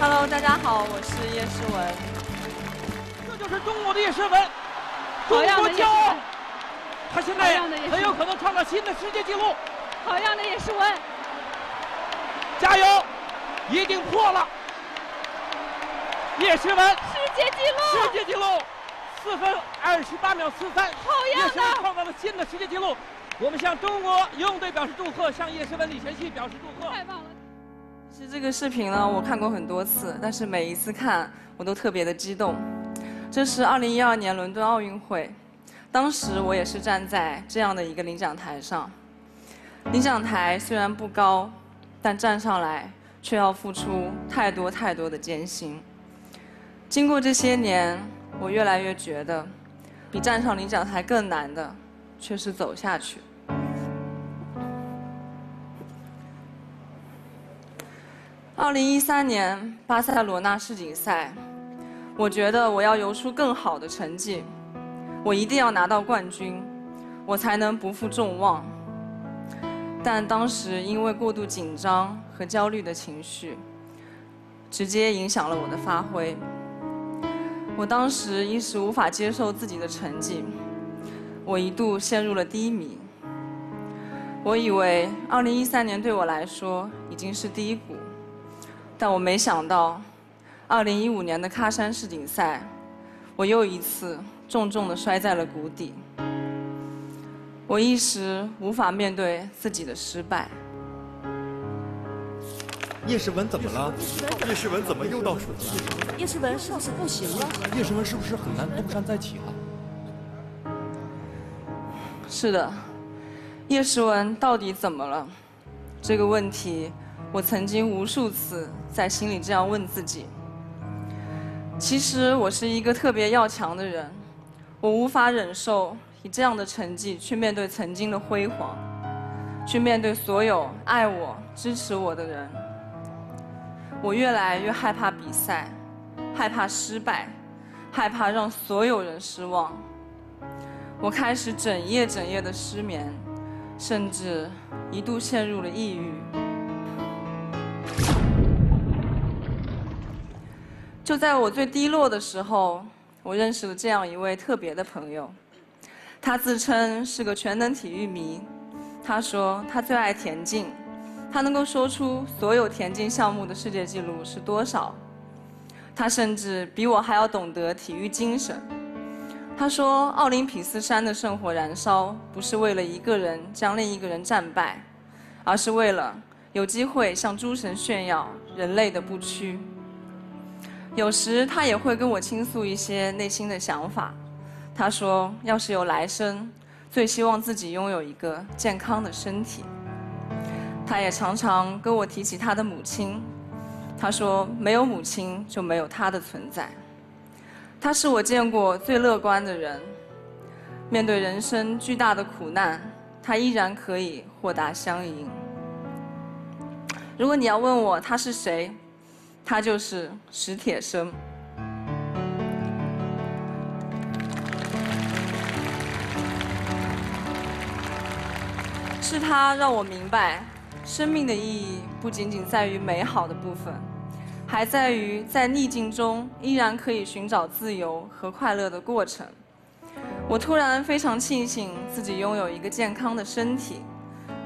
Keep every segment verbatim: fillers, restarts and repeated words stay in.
Hello， 大家好，我是叶诗文。这就是中国的叶诗文，中国骄傲。他现在很有可能创造新的世界纪录。好样的，叶诗文！加油，一定破了叶诗文世界纪录！世界纪录，四分二十八秒四三。好样的！叶诗文创造了新的世界纪录。我们向中国游泳队表示祝贺，向叶诗文、李晨曦表示祝贺。太棒了！ 其实这个视频呢，我看过很多次，但是每一次看我都特别的激动。这是二零一二年伦敦奥运会，当时我也是站在这样的一个领奖台上。领奖台虽然不高，但站上来却要付出太多太多的艰辛。经过这些年，我越来越觉得，比站上领奖台更难的，却是走下去。 二零一三年巴塞罗那世锦赛，我觉得我要游出更好的成绩，我一定要拿到冠军，我才能不负众望。但当时因为过度紧张和焦虑的情绪，直接影响了我的发挥。我当时一时无法接受自己的成绩，我一度陷入了低迷。我以为二零一三年对我来说已经是低谷。 但我没想到， 二零一五年的喀山世锦赛，我又一次重重地摔在了谷底。我一时无法面对自己的失败。叶诗文怎么了？叶诗文怎么又到数字了？叶诗文是不是不行了？叶诗文是不是很难东山再起了？是的，叶诗文到底怎么了？这个问题。 我曾经无数次在心里这样问自己。其实我是一个特别要强的人，我无法忍受以这样的成绩去面对曾经的辉煌，去面对所有爱我、支持我的人。我越来越害怕比赛，害怕失败，害怕让所有人失望。我开始整夜整夜的失眠，甚至一度陷入了抑郁。 就在我最低落的时候，我认识了这样一位特别的朋友，他自称是个全能体育迷。他说他最爱田径，他能够说出所有田径项目的世界纪录是多少。他甚至比我还要懂得体育精神。他说，奥林匹斯山的圣火燃烧不是为了一个人将另一个人战败，而是为了有机会向诸神炫耀人类的不屈。 有时他也会跟我倾诉一些内心的想法。他说：“要是有来生，最希望自己拥有一个健康的身体。”他也常常跟我提起他的母亲。他说：“没有母亲就没有他的存在。”他是我见过最乐观的人。面对人生巨大的苦难，他依然可以豁达相迎。如果你要问我他是谁？ 他就是史铁生。是他让我明白，生命的意义不仅仅在于美好的部分，还在于在逆境中依然可以寻找自由和快乐的过程。我突然非常庆幸自己拥有一个健康的身体，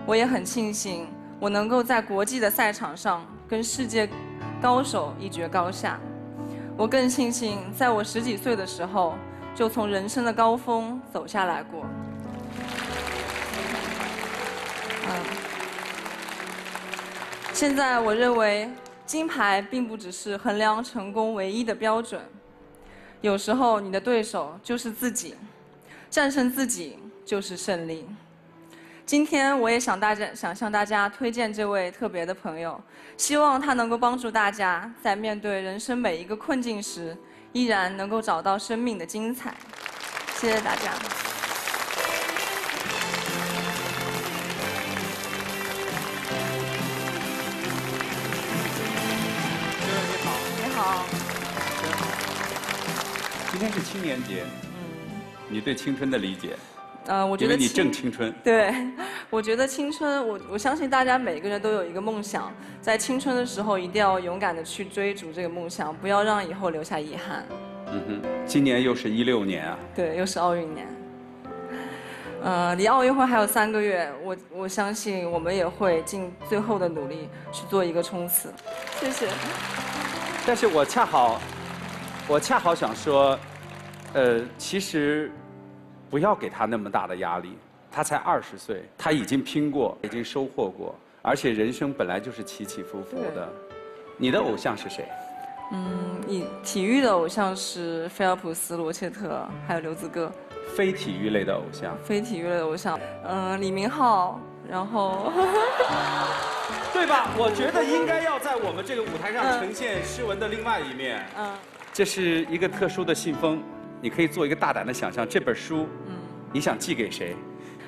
我也很庆幸我能够在国际的赛场上跟世界 高手一决高下，我更庆幸在我十几岁的时候就从人生的高峰走下来过。嗯，现在我认为金牌并不只是衡量成功唯一的标准，有时候你的对手就是自己，战胜自己就是胜利。 今天我也想大家想向大家推荐这位特别的朋友，希望他能够帮助大家在面对人生每一个困境时，依然能够找到生命的精彩。谢谢大家。你好，你好，你好。今天是青年节，嗯，你对青春的理解？ 呃，我觉得你正青春。对，我觉得青春，我我相信大家每个人都有一个梦想，在青春的时候一定要勇敢的去追逐这个梦想，不要让以后留下遗憾。嗯哼，今年又是一六年啊。对，又是奥运年。呃，离奥运会还有三个月，我我相信我们也会尽最后的努力去做一个冲刺。谢谢。但是我恰好，我恰好想说，呃，其实不要给他那么大的压力。他才二十岁，他已经拼过，已经收获过，而且人生本来就是起起伏伏的。你的偶像是谁？嗯，你体育的偶像是菲尔普斯、罗切特，还有刘子歌。非体育类的偶像。非体育类的偶像，嗯、呃，李明浩，然后。对吧？我觉得应该要在我们这个舞台上呈现诗文的另外一面。嗯。这是一个特殊的信封，你可以做一个大胆的想象，这本书，嗯，你想寄给谁？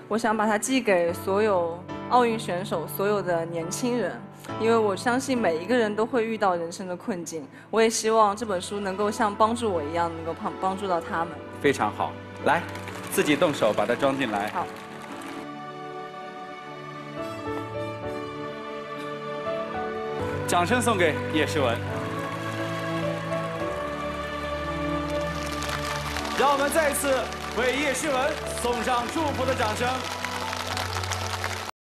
我想把它寄给所有奥运选手，所有的年轻人，因为我相信每一个人都会遇到人生的困境。我也希望这本书能够像帮助我一样，能够帮帮助到他们。非常好，来，自己动手把它装进来。好。掌声送给叶诗文。让我们再次为叶诗文送上祝福的掌声。